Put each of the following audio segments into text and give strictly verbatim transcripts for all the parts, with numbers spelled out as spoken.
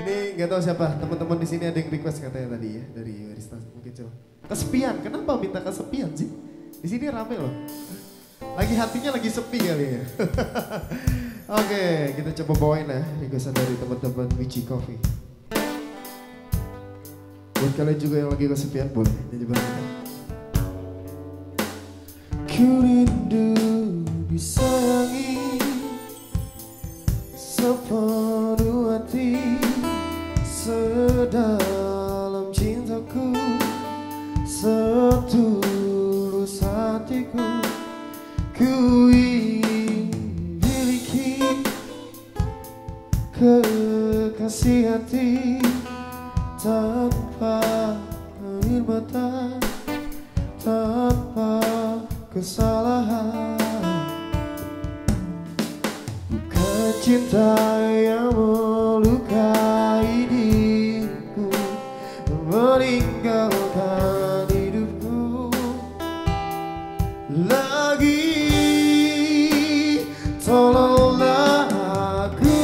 Ini nggak tahu siapa, teman-teman di sini ada yang request katanya tadi ya dari Rista mungkin coba. Kesepian, kenapa minta kesepian sih? Di sini rame loh. Lagi hatinya lagi sepi kali ya. Oke, kita coba bawain ya requestan dari teman-teman Wiji Coffee. Buat kalian juga yang lagi kesepian boleh nyanyi bareng. Ku rindu disayangi sepenuh hati. Sedalam cintaku, setulus hatiku, ku ingin miliki kekasih hati tanpa air mata, tanpa kesalahan. Bukan cinta yang melukai diriku, meninggalkan hidupku lagi. Tolonglah aku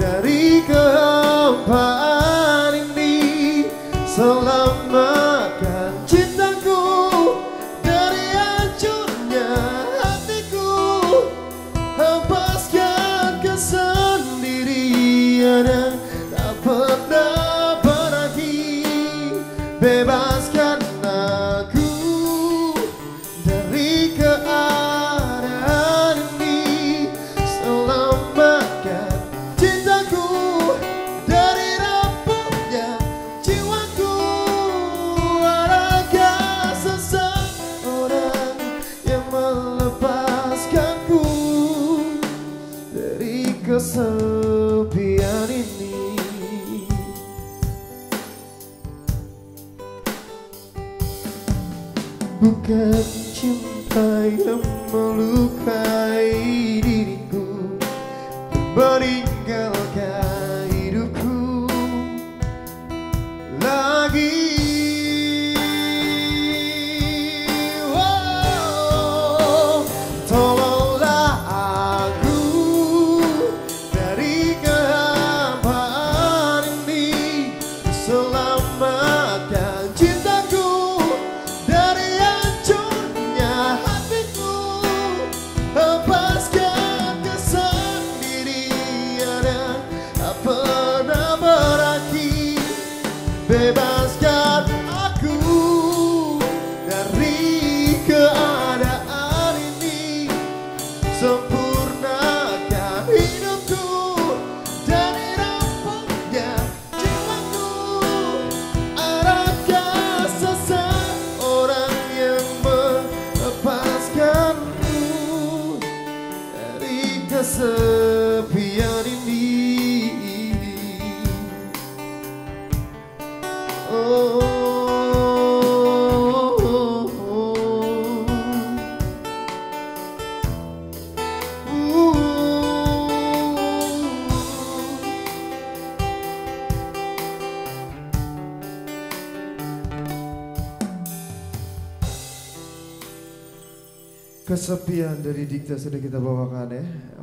dari kehampaan ini, selamatkan cintaku dari hancurnya hatiku, hempaskan kesendirian yang tak pernah berakhir, bebaskan aku dari keadaan. Kesepian ini, bukan cinta yang melukai diriku, meninggalkan hidupku lagi. Bebaskan aku dari keadaan ini, sempurnakan hidupku dari rampoknya jiwaku, arahkan seseorang yang melepaskanku dari kesepian ini. Kesepian dari Dygta sudah kita bawakan ya.